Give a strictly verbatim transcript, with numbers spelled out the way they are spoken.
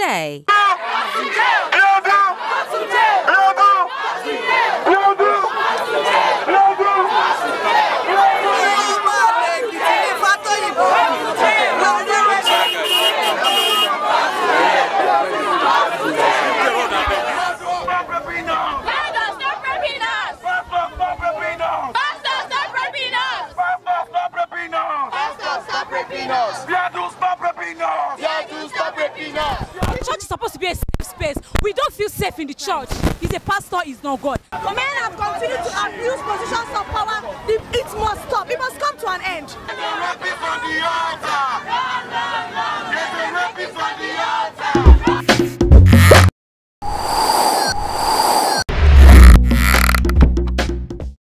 today. Church is supposed to be a safe space. We don't feel safe in the church. He's a pastor, he's not God. Men have continued to abuse positions of power. It must stop. It must come to an end. There's a rapist on the altar. There's a rapist on the altar.